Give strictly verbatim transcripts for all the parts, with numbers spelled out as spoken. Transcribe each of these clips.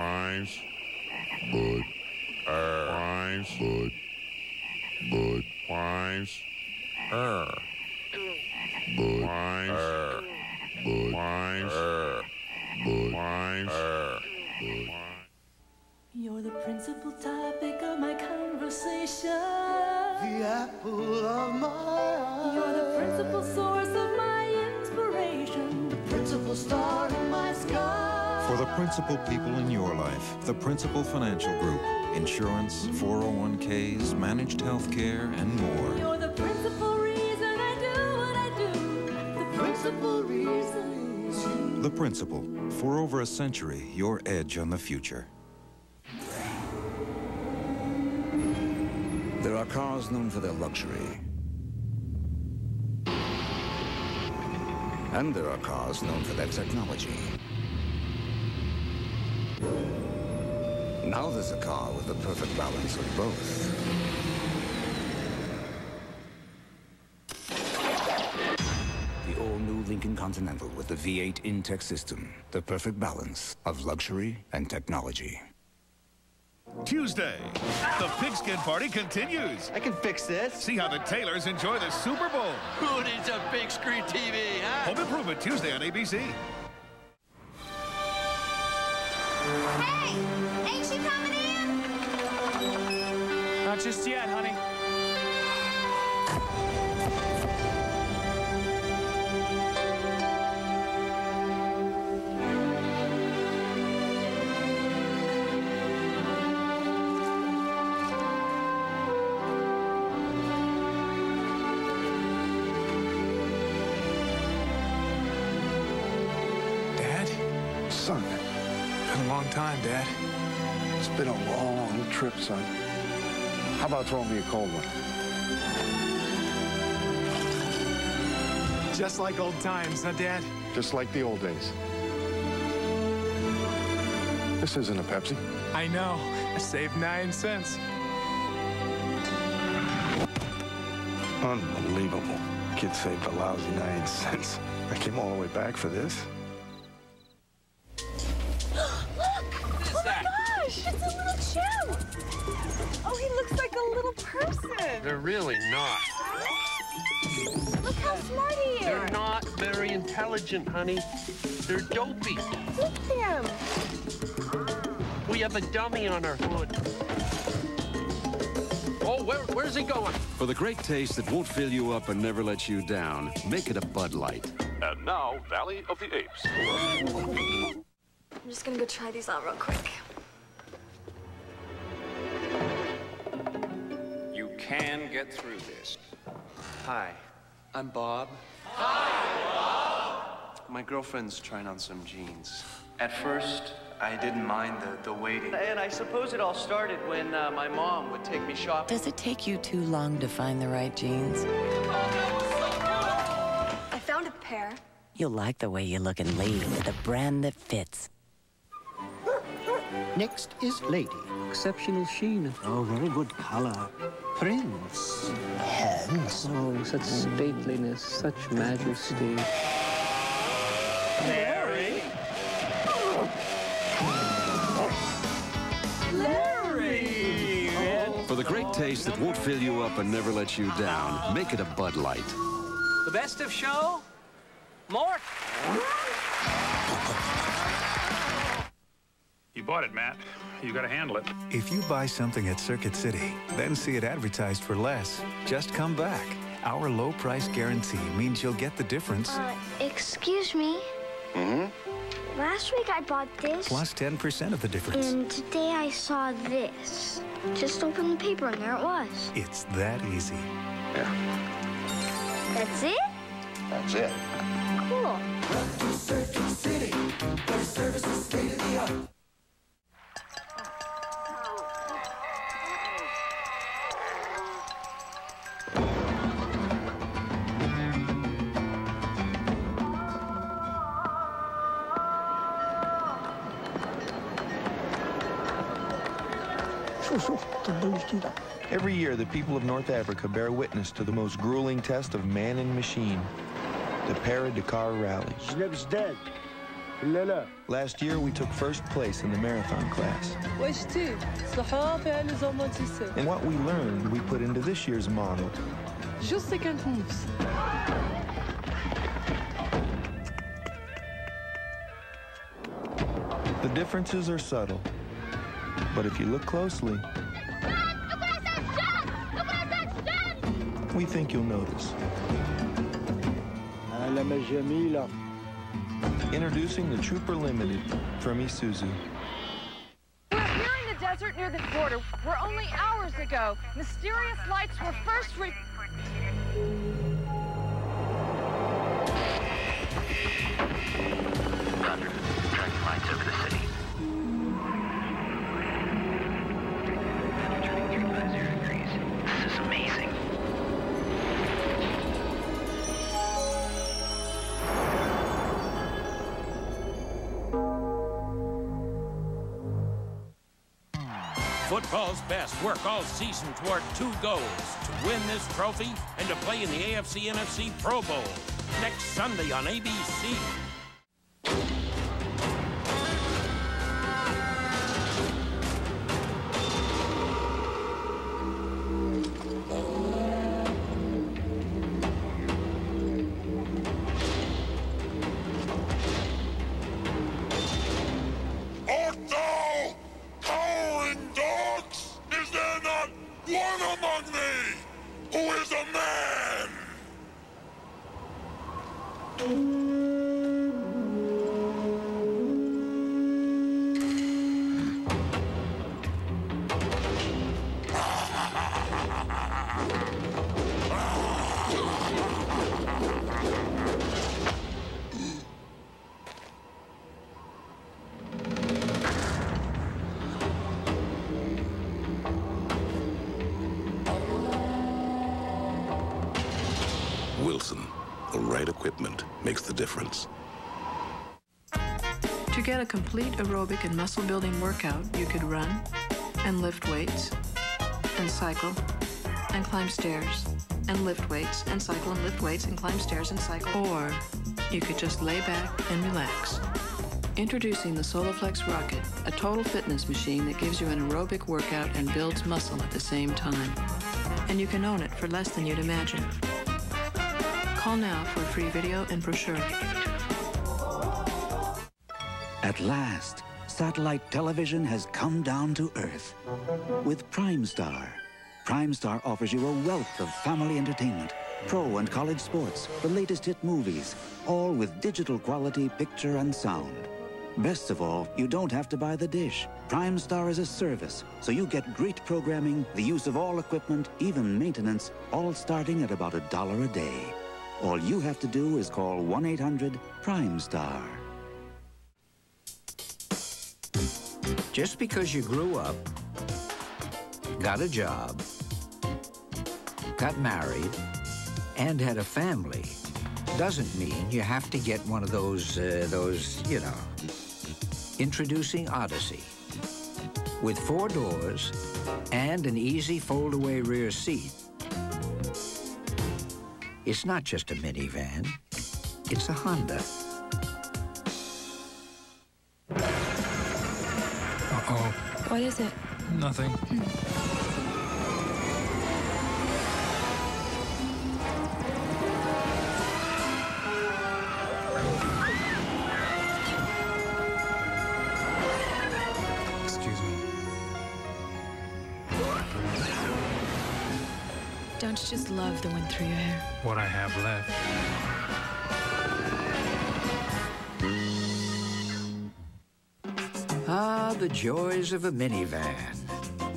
Primes. Bud. Er. Primes. Bud. Bud. Primes. Er. Bud. Primes. Er. Bud. Primes. Er. Bud. Primes. Er. Bud. You're the principal topic of my conversation. The apple of my eye. You're the principal source of my inspiration. The principal star in my sky. For the principal people in your life, the Principal Financial Group. Insurance, four oh one Ks, managed health care, and more. You're the principal reason I do what I do. The principal reason is you. The Principal. For over a century, your edge on the future. There are cars known for their luxury. And there are cars known for their technology. Now there's a car with the perfect balance of both. The all-new Lincoln Continental with the V eight Intech system. The perfect balance of luxury and technology. Tuesday, the pigskin party continues. I can fix this. See how the Taylors enjoy the Super Bowl. Who needs a big screen T V, huh? Home Improvement Tuesday on A B C. Hey, ain't she coming in? Not just yet, honey. Time, Dad. It's been a long trip, son. How about throwing me a cold one? Just like old times, huh, Dad? Just like the old days. This isn't a Pepsi. I know. I saved nine cents. Unbelievable. Kid saved a lousy nine cents. I came all the way back for this. They're really not. Look how smart he is. They're not very intelligent, honey. They're dopey. Look at them. We have a dummy on our hood. Oh, where, where's he going? For the great taste that won't fill you up and never lets you down, make it a Bud Light. And now, Valley of the Apes. I'm just gonna go try these out real quick. Can get through this. Hi, I'm Bob. Hi, Bob! My girlfriend's trying on some jeans. At first, I didn't mind the, the waiting. And I suppose it all started when uh, my mom would take me shopping. Does it take you too long to find the right jeans? Oh, that was so cool. I found a pair. You'll like the way you look and leave with a brand that fits. Next is Lady. Exceptional sheen. Oh, very good color. Prince. Hands. Oh, such stateliness, such majesty. Larry. Larry. Oh. For the great taste that won't fill you up and never lets you down, make it a Bud Light. The best of show? More? You bought it, Matt. You gotta handle it. If you buy something at Circuit City, then see it advertised for less, just come back. Our low price guarantee means you'll get the difference. Uh, excuse me. Mm-hmm. Last week I bought this. Plus ten percent of the difference. And today I saw this. Just open the paper and there it was. It's that easy. Yeah. That's it? That's it. Cool. Welcome to Circuit City. Their service is state of the art. Every year, the people of North Africa bear witness to the most grueling test of man and machine, the Para Dakar rallies. He was dead. Last year, we took first place in the marathon class. And what we learned, we put into this year's model. The differences are subtle, but if you look closely, we think you'll notice. Introducing the Trooper Limited from Isuzu. We're appearing in the desert near the border, where only hours ago, mysterious lights were first re... Roger. Tracking lights over the city. Turning three five zero degrees. This is amazing. Football's best work all season toward two goals, to win this trophy and to play in the A F C N F C Pro Bowl, next Sunday on A B C. Difference. To get a complete aerobic and muscle building workout, you could run and lift weights and cycle and climb stairs and lift weights and cycle and lift weights and climb stairs and cycle. Or you could just lay back and relax. Introducing the Soloflex Rocket, a total fitness machine that gives you an aerobic workout and builds muscle at the same time. And you can own it for less than you'd imagine. Call now for a free video and brochure. At last, satellite television has come down to Earth with Primestar. Primestar offers you a wealth of family entertainment, pro and college sports, the latest hit movies, all with digital quality picture and sound. Best of all, you don't have to buy the dish. Primestar is a service, so you get great programming, the use of all equipment, even maintenance, all starting at about a dollar a day. All you have to do is call one eight hundred Primestar. Just because you grew up, got a job, got married, and had a family, doesn't mean you have to get one of those, uh, those, you know. Introducing Odyssey. With four doors and an easy fold-away rear seat, it's not just a minivan, it's a Honda. Uh-oh. What is it? Nothing. Excuse me. Don't you just love the wind through your hair? What I have left. Ah, the joys of a minivan.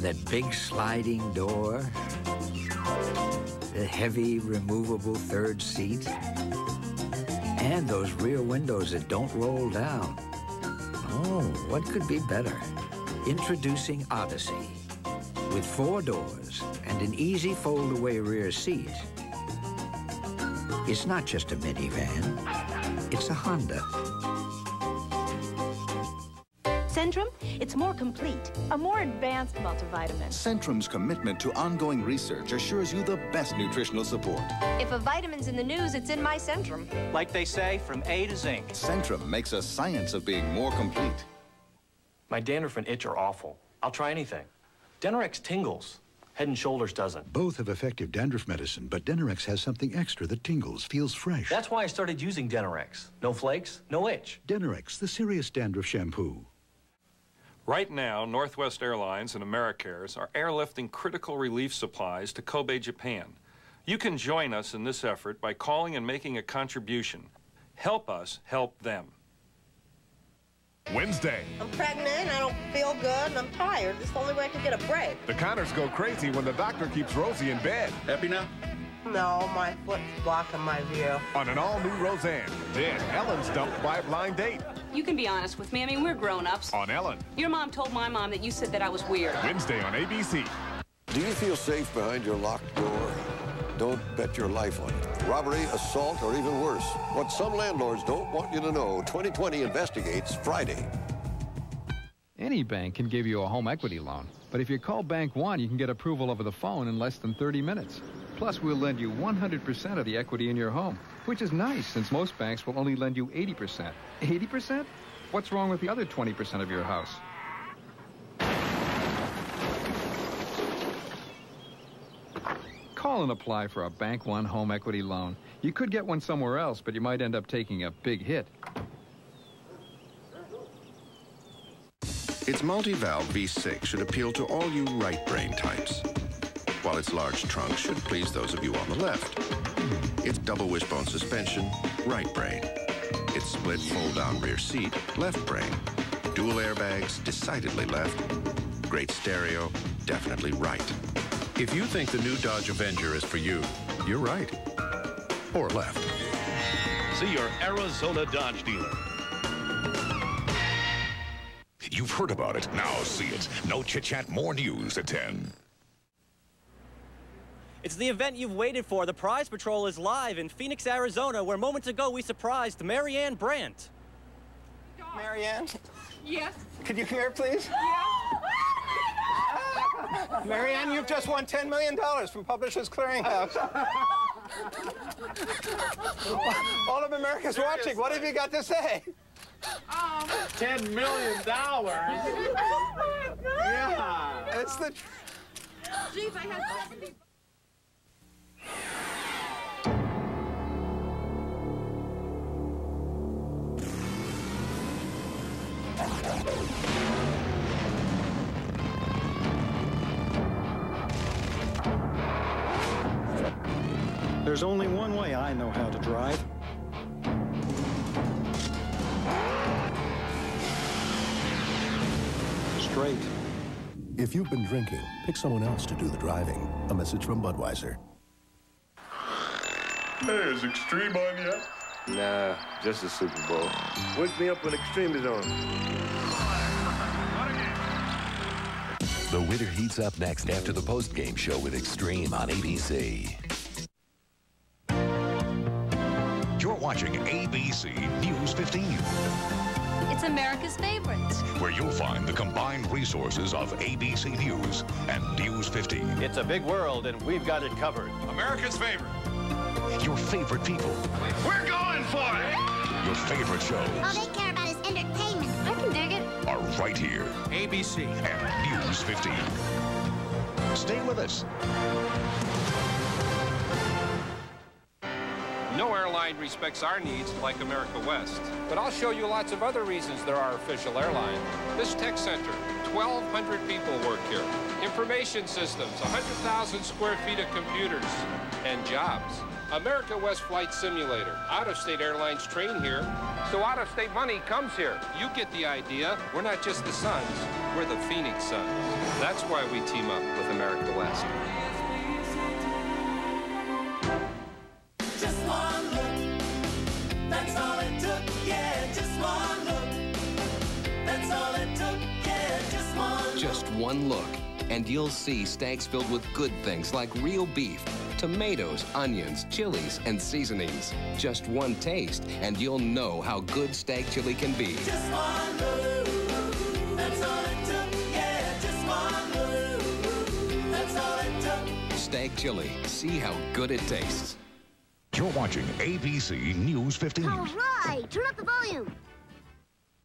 That big sliding door. The heavy, removable third seat. And those rear windows that don't roll down. Oh, what could be better? Introducing Odyssey. With four doors and an easy fold-away rear seat, it's not just a minivan, it's a Honda. Centrum, it's more complete, a more advanced multivitamin. Centrum's commitment to ongoing research assures you the best nutritional support. If a vitamin's in the news, it's in my Centrum. Like they say, from A to zinc. Centrum makes a science of being more complete. My dandruff and itch are awful. I'll try anything. Denorex tingles. Head and Shoulders doesn't. Both have effective dandruff medicine, but Denorex has something extra that tingles, feels fresh. That's why I started using Denorex. No flakes, no itch. Denorex, the serious dandruff shampoo. Right now, Northwest Airlines and AmeriCares are airlifting critical relief supplies to Kobe, Japan. You can join us in this effort by calling and making a contribution. Help us help them. Wednesday. I'm pregnant, I don't feel good, and I'm tired. It's the only way I can get a break. The Connors go crazy when the doctor keeps Rosie in bed. Happy now? No, my foot's blocking my view. On an all-new Roseanne. Then Ellen's dumped by a blind date. You can be honest with me. I mean, we're grown-ups. On Ellen. Your mom told my mom that you said that I was weird. Wednesday on A B C. Do you feel safe behind your locked door? Don't bet your life on it. Robbery, assault, or even worse. What some landlords don't want you to know, twenty twenty investigates Friday. Any bank can give you a home equity loan, but if you call Bank One, you can get approval over the phone in less than thirty minutes. Plus, we'll lend you one hundred percent of the equity in your home, which is nice since most banks will only lend you eighty percent. eighty percent? What's wrong with the other twenty percent of your house? Call and apply for a Bank One home equity loan. You could get one somewhere else, but you might end up taking a big hit. Its multi-valve V six should appeal to all you right brain types, while its large trunk should please those of you on the left. Its double wishbone suspension, right brain. Its split fold-down rear seat, left brain. Dual airbags, decidedly left. Great stereo, definitely right. If you think the new Dodge Avenger is for you, you're right. Or left. See your Arizona Dodge dealer. You've heard about it. Now see it. No chit-chat, more news at ten. It's the event you've waited for. The Prize Patrol is live in Phoenix, Arizona, where moments ago we surprised Marianne Brandt. Marianne? Yes? Could you come here, please? Yes. Marianne, you've just won ten million dollars from Publishers Clearinghouse. All of America's Seriously. watching. What have you got to say? Um, ten million dollars? Oh, my God. Yeah. No. It's the... Jeez, I had seventy... There's only one way I know how to drive. Straight. If you've been drinking, pick someone else to do the driving. A message from Budweiser. Hey, is Extreme on yet? Nah, just the Super Bowl. Wake me up when Extreme is on. The winter heats up next after the post-game show with Extreme on A B C. You're watching A B C News fifteen. It's America's favorites, where you'll find the combined resources of A B C News and News fifteen. It's a big world, and we've got it covered. America's favorite. Your favorite people. We're going for it! Your favorite shows. All they care about is entertainment. I can dig it. Are right here. A B C. And News fifteen. Stay with us. No airline respects our needs like America West. But I'll show you lots of other reasons they're our official airline. This tech center, twelve hundred people work here. Information systems, one hundred thousand square feet of computers and jobs. America West Flight Simulator. Out-of-state airlines train here, so out-of-state money comes here. You get the idea. We're not just the Suns, we're the Phoenix Suns. That's why we team up with America West. Just one look, that's all it took, yeah, just one look, that's all it took, yeah, just one look. Just one look, and you'll see Stagg's filled with good things like real beef, tomatoes, onions, chilies, and seasonings. Just one taste, and you'll know how good Stagg chili can be. Just one look, Red Chili. See how good it tastes. You're watching A B C News fifteen. All right, turn up the volume.